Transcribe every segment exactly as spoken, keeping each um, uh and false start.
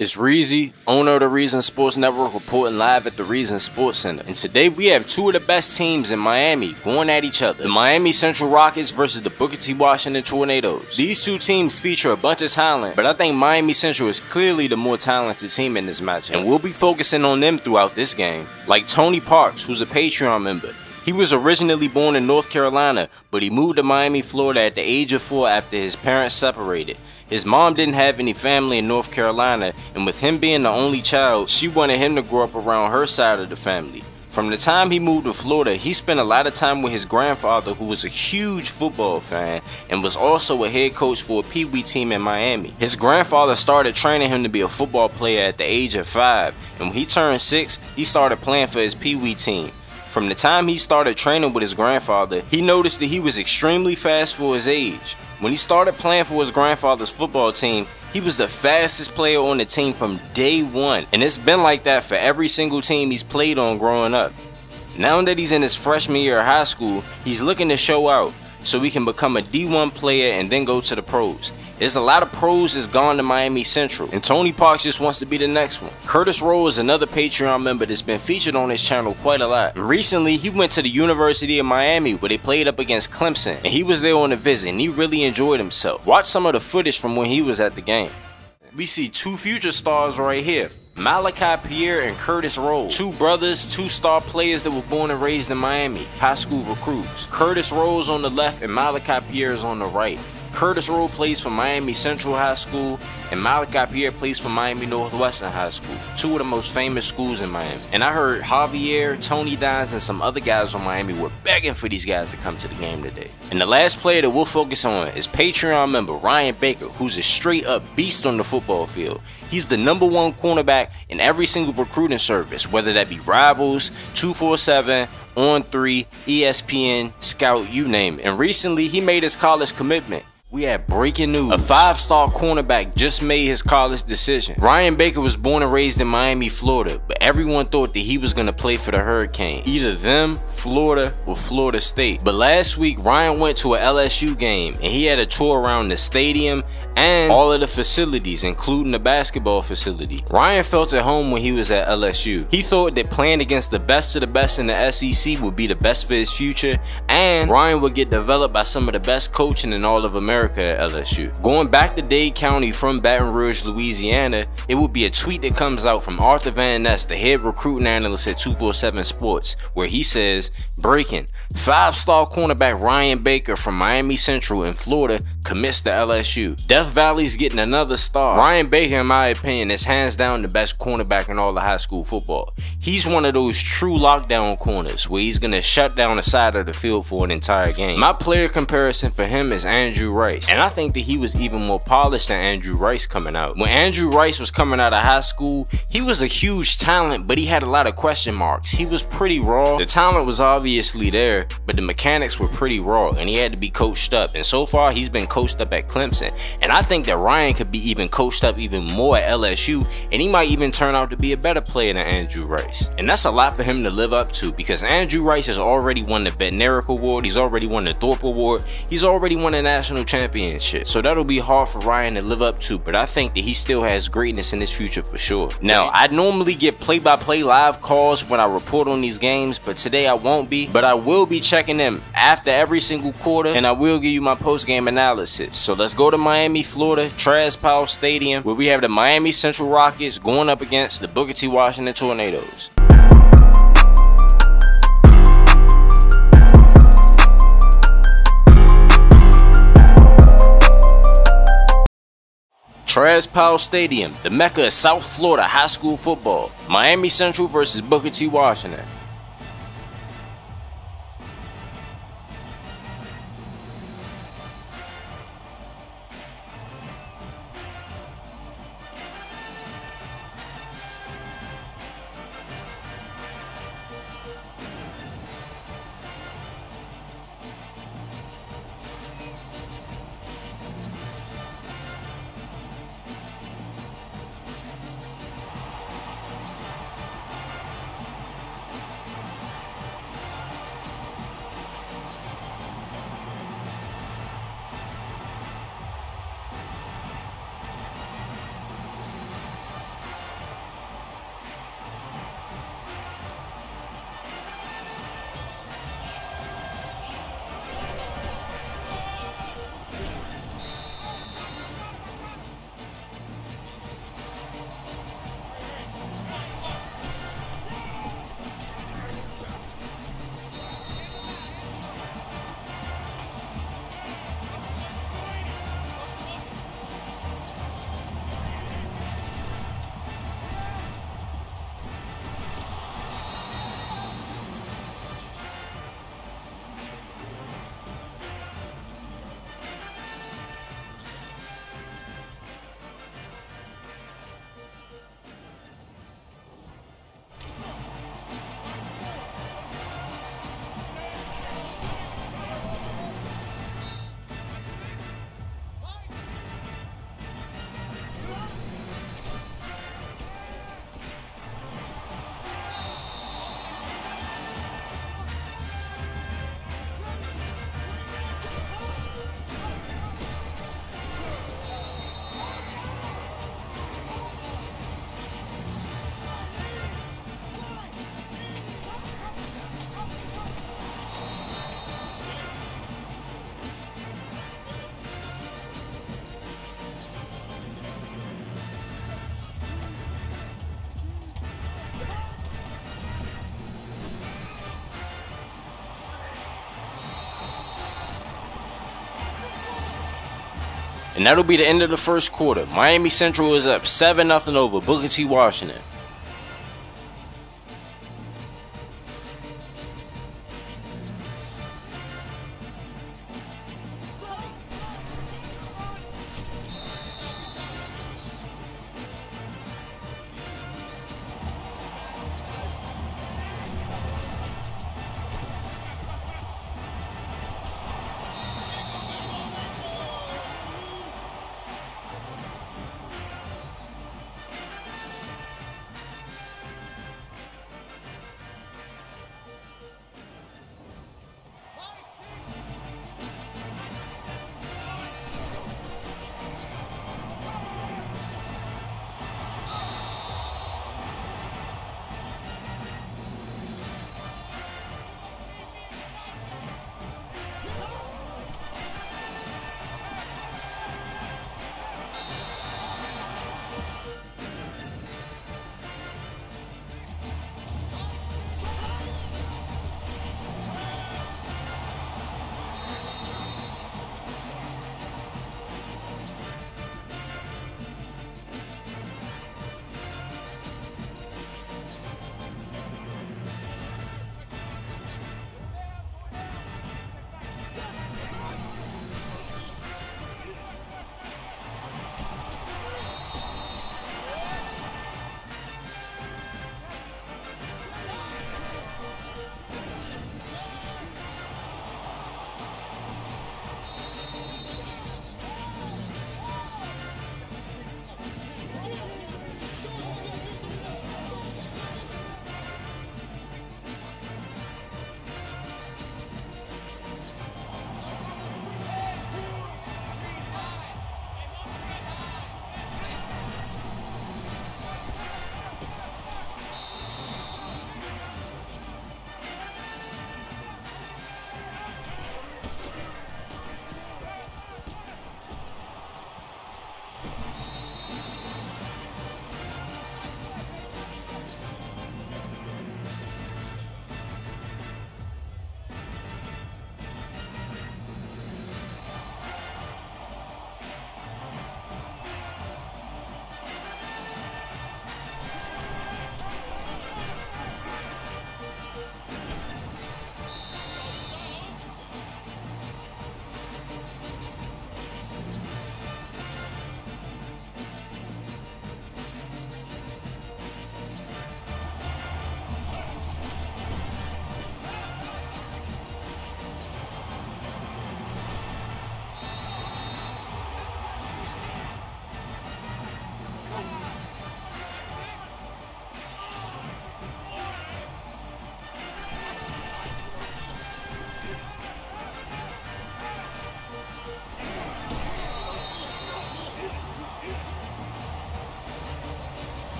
It's Reezy, owner of the Reezonn Sports Network, reporting live at the Reezonn Sports Center. And today we have two of the best teams in Miami going at each other. The Miami Central Rockets versus the Booker T. Washington Tornadoes. These two teams feature a bunch of talent, but I think Miami Central is clearly the more talented team in this matchup. And we'll be focusing on them throughout this game. Like Tony Parks, who's a Patreon member. He was originally born in North Carolina, but he moved to Miami, Florida at the age of four after his parents separated. His mom didn't have any family in North Carolina, and with him being the only child, she wanted him to grow up around her side of the family. From the time he moved to Florida, he spent a lot of time with his grandfather, who was a huge football fan and was also a head coach for a Pee Wee team in Miami. His grandfather started training him to be a football player at the age of five, and when he turned six, he started playing for his Pee Wee team. From the time he started training with his grandfather, he noticed that he was extremely fast for his age. When he started playing for his grandfather's football team, he was the fastest player on the team from day one. And it's been like that for every single team he's played on growing up. Now that he's in his freshman year of high school, he's looking to show out so he can become a D one player and then go to the pros. There's a lot of pros that's gone to Miami Central, and Tony Parks just wants to be the next one. Curtis Rowe is another Patreon member that's been featured on his channel quite a lot. And recently, he went to the University of Miami where they played up against Clemson, and he was there on a visit, and he really enjoyed himself. Watch some of the footage from when he was at the game. We see two future stars right here. Malachi Pierre and Curtis Rowe, two brothers, two star players that were born and raised in Miami, high school recruits. Curtis Rowe's on the left and Malachi Pierre is on the right. Curtis Rowe plays for Miami Central High School and Malachi Pierre plays for Miami Northwestern High School, two of the most famous schools in Miami. And I heard Javier, Tony Dines, and some other guys on Miami were begging for these guys to come to the game today. And the last player that we'll focus on is Patreon member Ryan Baker, who's a straight up beast on the football field. He's the number one cornerback in every single recruiting service, whether that be Rivals, two forty-seven, On three, E S P N, Scout, you name it. And recently he made his college commitment. We have breaking news. A five-star cornerback just made his college decision. Ryan Baker was born and raised in Miami, Florida, but everyone thought that he was going to play for the Hurricanes. Either them, Florida, or Florida State. But last week, Ryan went to a L S U game, and he had a tour around the stadium and all of the facilities, including the basketball facility. Ryan felt at home when he was at L S U. He thought that playing against the best of the best in the S E C would be the best for his future, and Ryan would get developed by some of the best coaching in all of America. At L S U. Going back to Dade County from Baton Rouge, Louisiana, it would be a tweet that comes out from Arthur Van Ness, the head recruiting analyst at two forty-seven Sports, where he says, breaking, five-star cornerback Ryan Baker from Miami Central in Florida commits to L S U. Death Valley's getting another star. Ryan Baker, in my opinion, is hands down the best cornerback in all of high school football. He's one of those true lockdown corners where he's going to shut down the side of the field for an entire game. My player comparison for him is Andrew Wright. And I think that he was even more polished than Andrew Rice coming out. When Andrew Rice was coming out of high school, he was a huge talent, but he had a lot of question marks. He was pretty raw. The talent was obviously there, but the mechanics were pretty raw, and he had to be coached up. And so far, he's been coached up at Clemson. And I think that Ryan could be even coached up even more at L S U, and he might even turn out to be a better player than Andrew Rice. And that's a lot for him to live up to, because Andrew Rice has already won the Bednarik Award. He's already won the Thorpe Award. He's already won a national championship. Championship. So that'll be hard for Ryan to live up to, but I think that he still has greatness in his future for sure. Now, I normally get play-by-play live calls when I report on these games, but today I won't be, but I will be checking them after every single quarter, and I will give you my post-game analysis. So let's go to Miami, Florida, Traz Powell Stadium, where we have the Miami Central Rockets going up against the Booker T. Washington Tornadoes. Traz Powell Stadium, the mecca of South Florida high school football. Miami Central versus Booker T. Washington. And that'll be the end of the first quarter. Miami Central is up seven nothing over Booker T. Washington.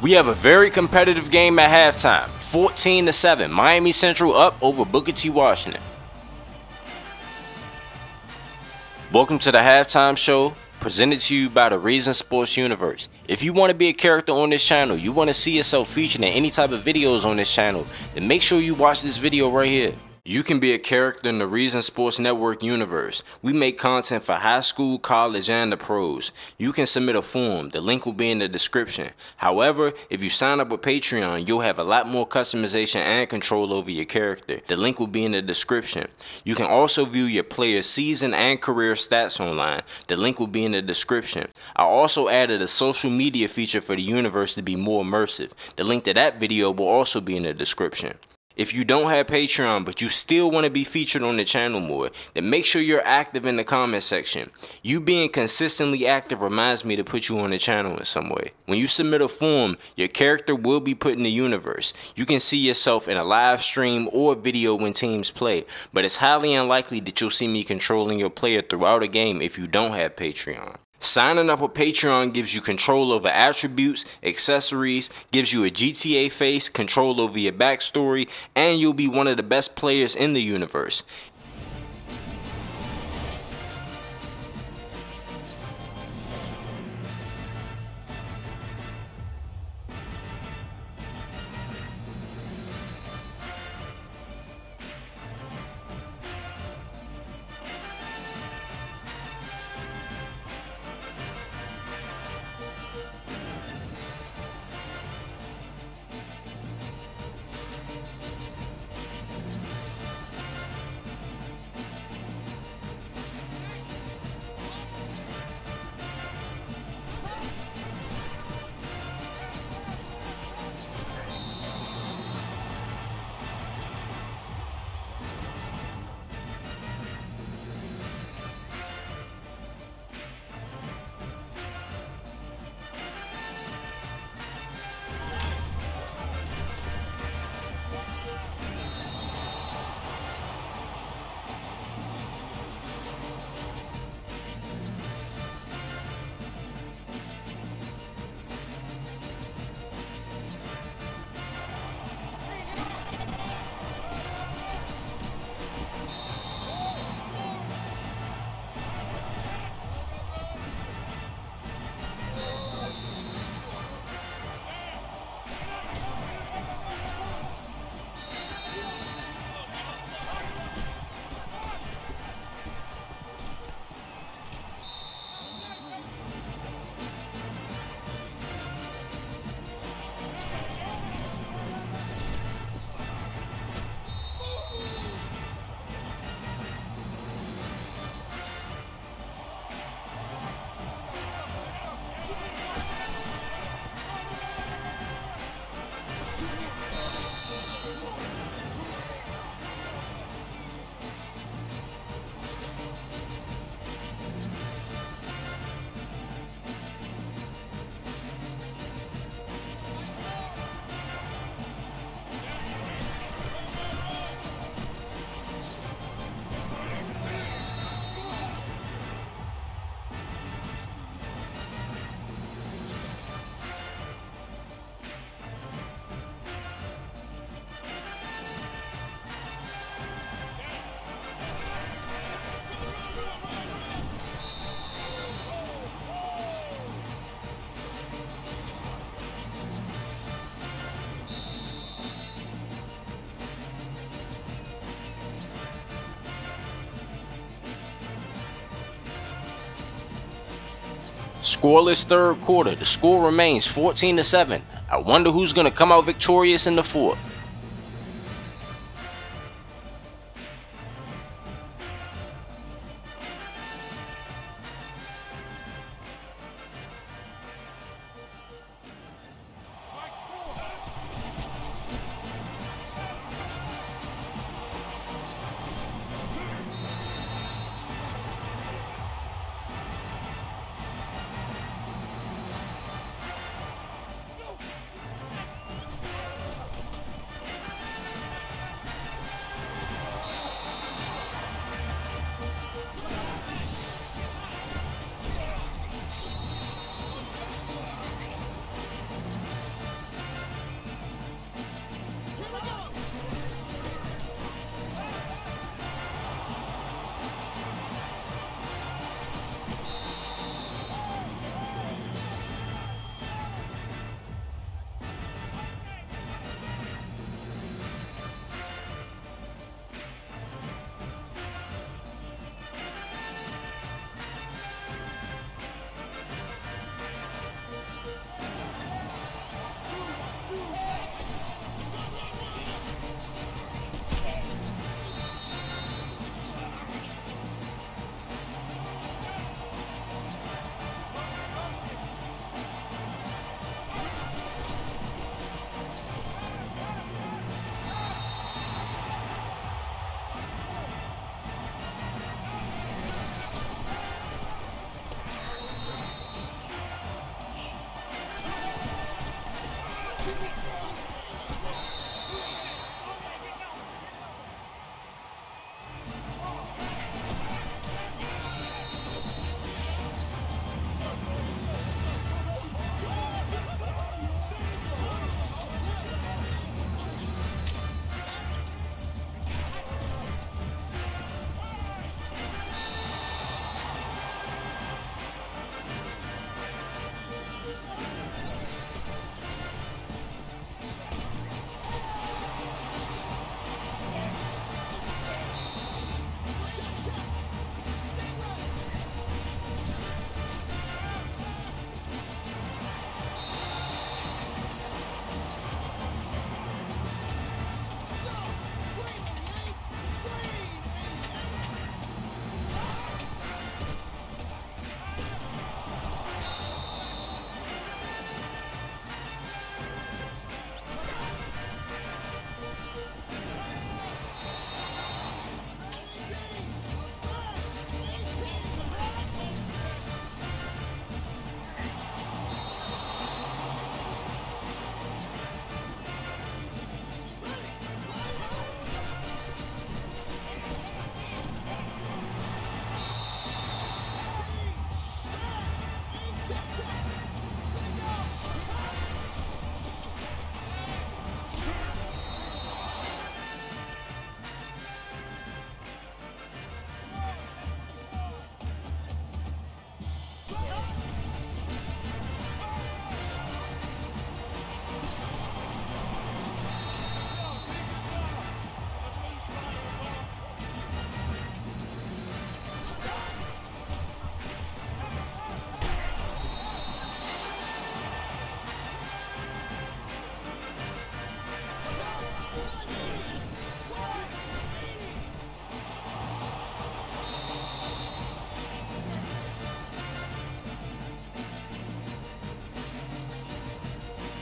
We have a very competitive game at halftime, fourteen to seven, Miami Central up over Booker T. Washington. Welcome to the halftime show, presented to you by the Reezonn Sports Universe. If you want to be a character on this channel, you want to see yourself featured in any type of videos on this channel, then make sure you watch this video right here. You can be a character in the Reezonn Sports Network universe. We make content for high school, college, and the pros. You can submit a form. The link will be in the description. However, if you sign up with Patreon, you'll have a lot more customization and control over your character. The link will be in the description. You can also view your player's season and career stats online. The link will be in the description. I also added a social media feature for the universe to be more immersive. The link to that video will also be in the description. If you don't have Patreon, but you still want to be featured on the channel more, then make sure you're active in the comment section. You being consistently active reminds me to put you on the channel in some way. When you submit a form, your character will be put in the universe. You can see yourself in a live stream or video when teams play, but it's highly unlikely that you'll see me controlling your player throughout a game if you don't have Patreon. Signing up with Patreon gives you control over attributes, accessories, gives you a G T A face, control over your backstory, and you'll be one of the best players in the universe. Scoreless third quarter, the score remains fourteen to seven. I wonder who's going to come out victorious in the fourth.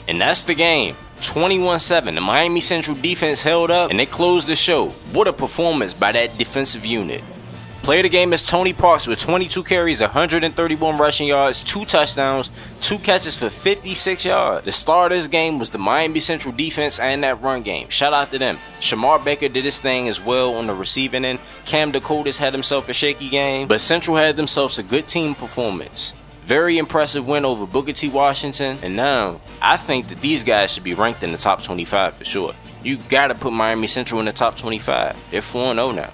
And that's the game, twenty-one seven. The Miami Central defense held up and they closed the show. What a performance by that defensive unit. Player of the game is Tony Parks with twenty-two carries, one hundred thirty-one rushing yards, two touchdowns, two catches for fifty-six yards. The star of this game was the Miami Central defense and that run game. Shout out to them. Shamar Baker did his thing as well on the receiving end. Cam DeColtis had himself a shaky game, but Central had themselves a good team performance. Very impressive win over Booker T. Washington, and now I think that these guys should be ranked in the top twenty-five for sure. You gotta put Miami Central in the top twenty-five. They're four and oh now.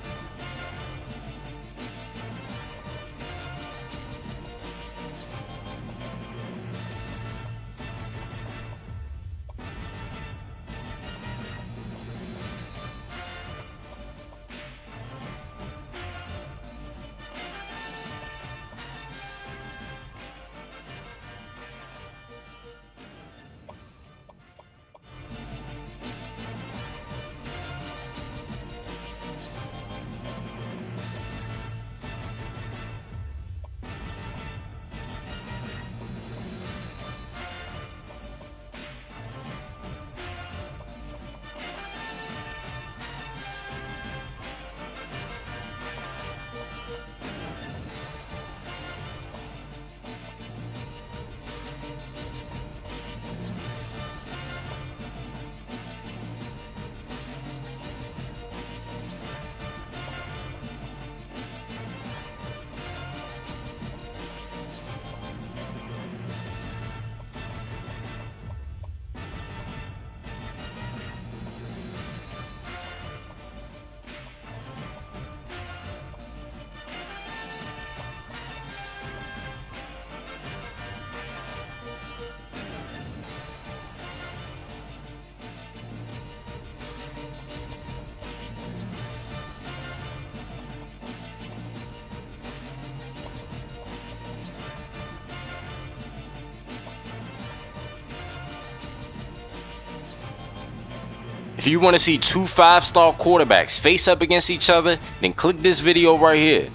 If you want to see two five-star quarterbacks face up against each other, then click this video right here.